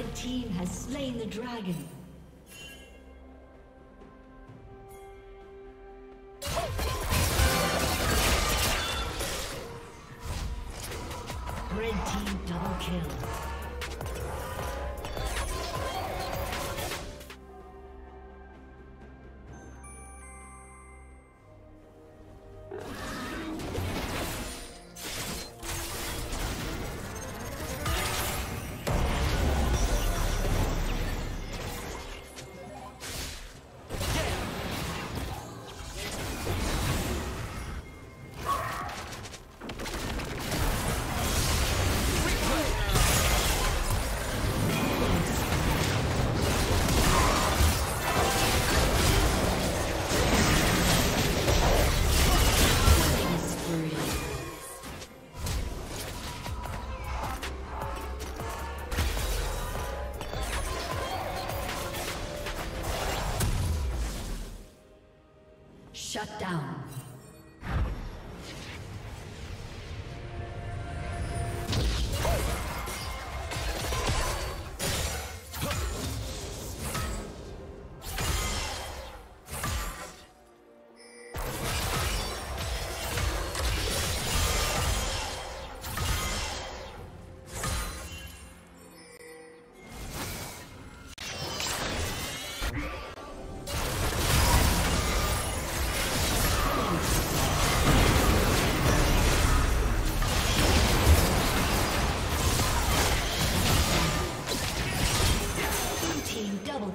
The team has slain the dragon. Shut down.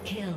Kill.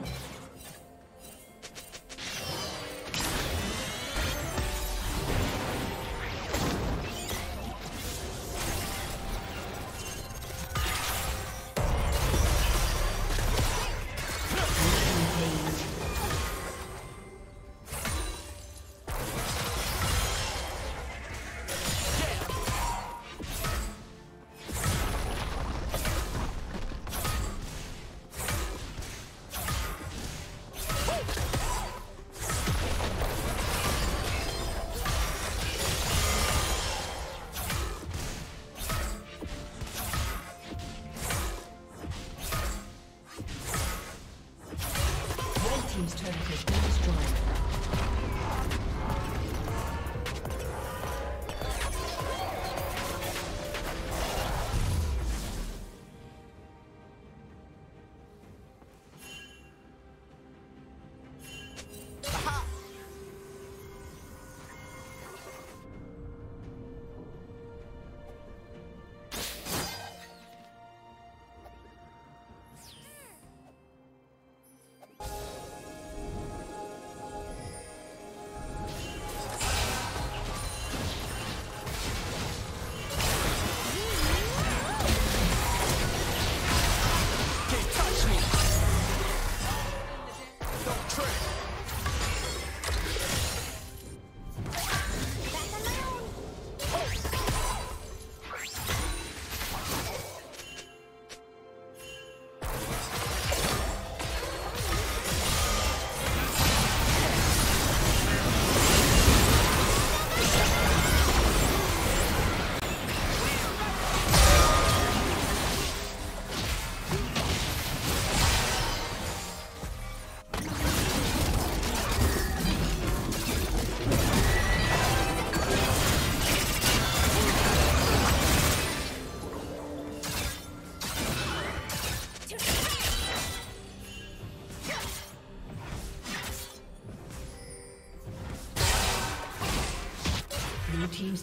Team's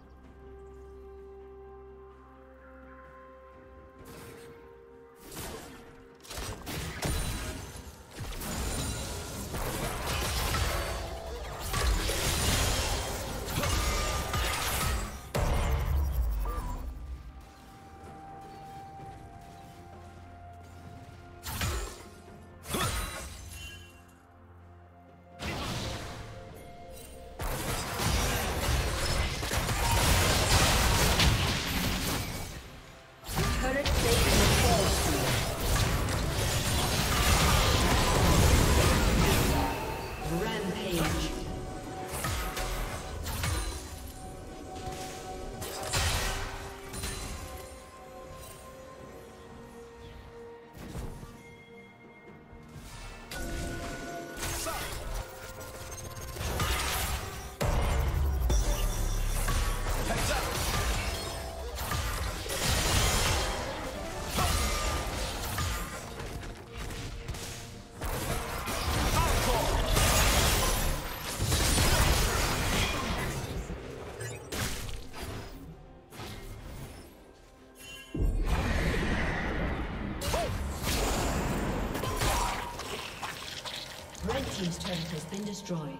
Aha! Team's turret has been destroyed. Team's turret has been destroyed.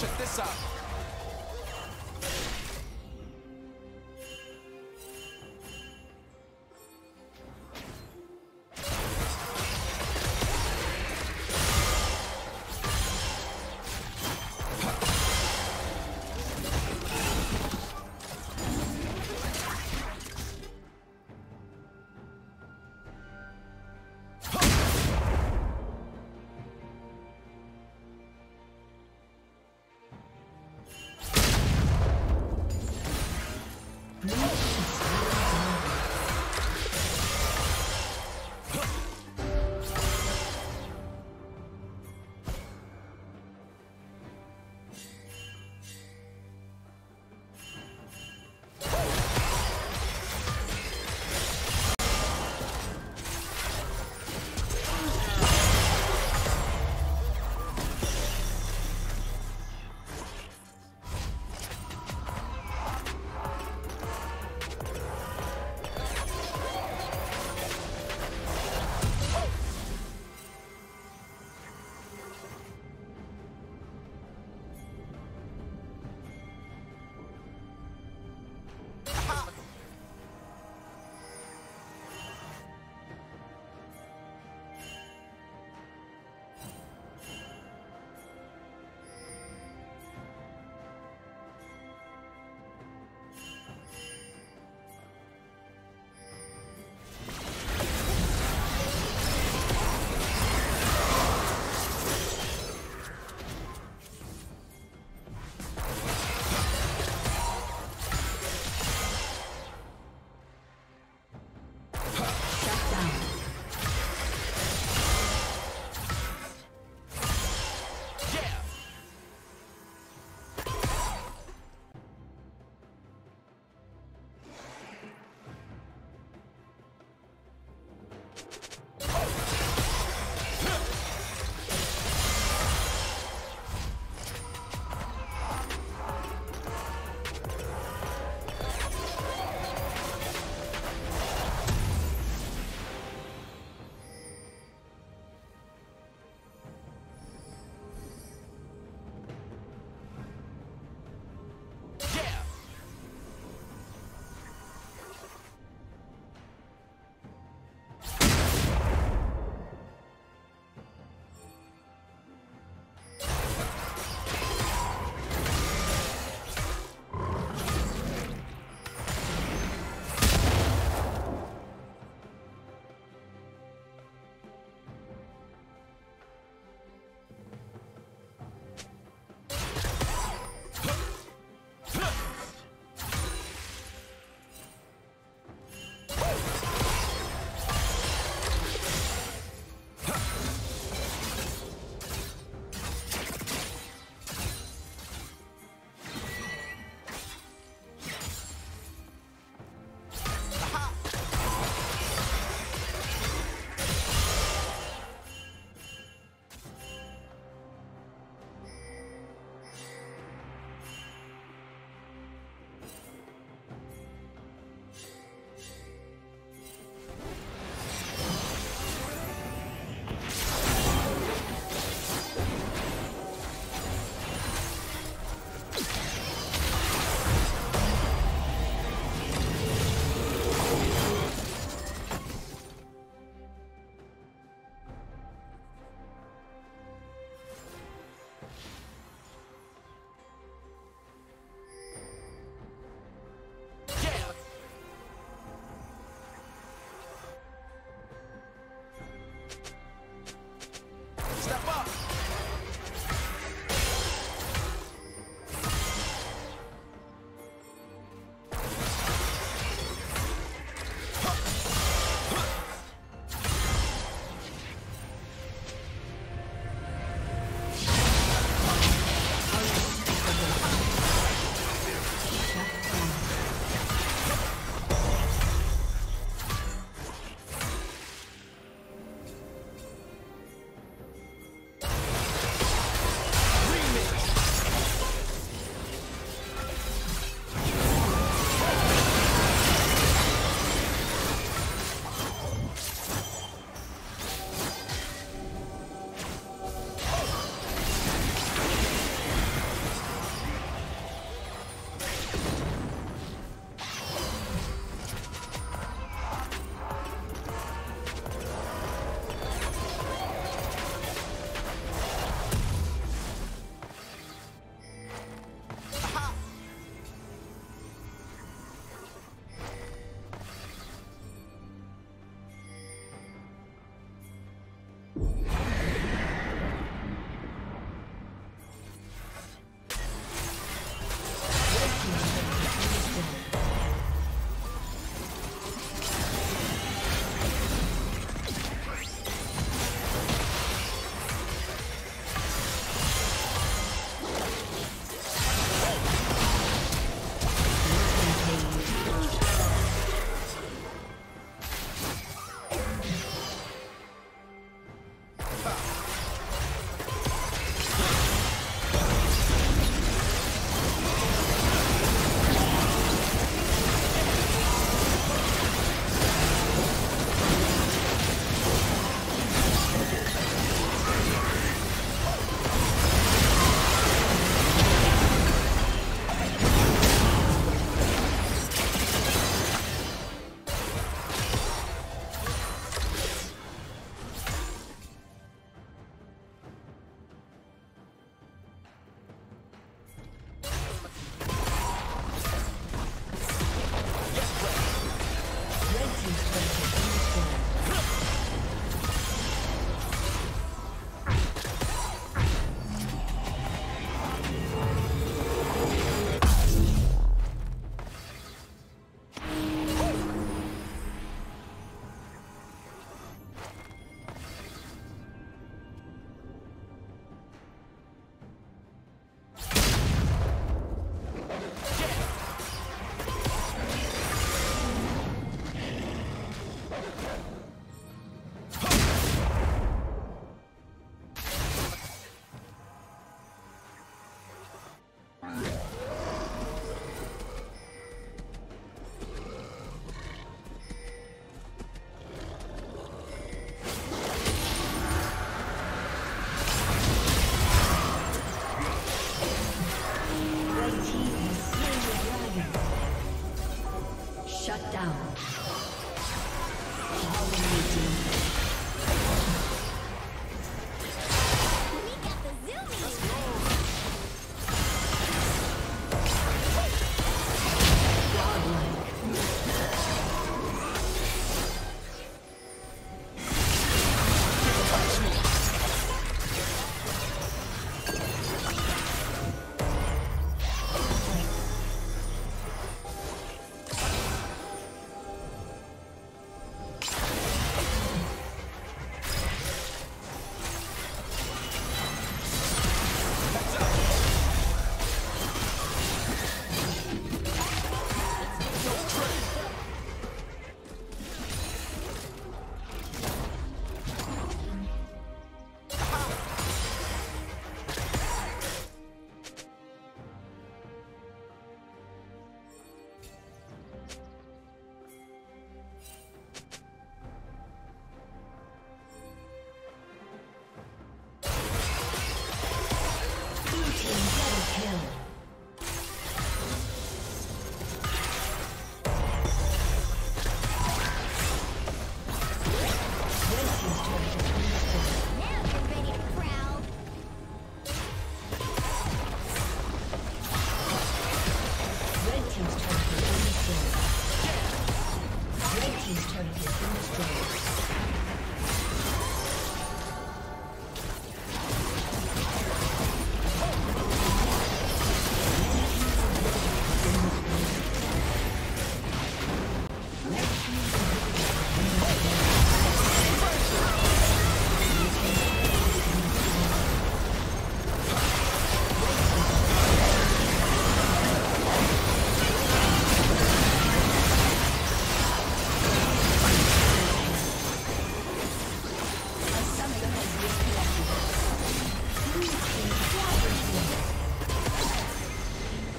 Check this out.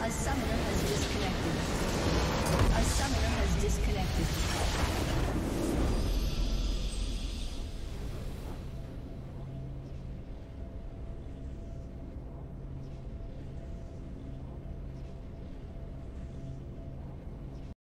A summoner has disconnected.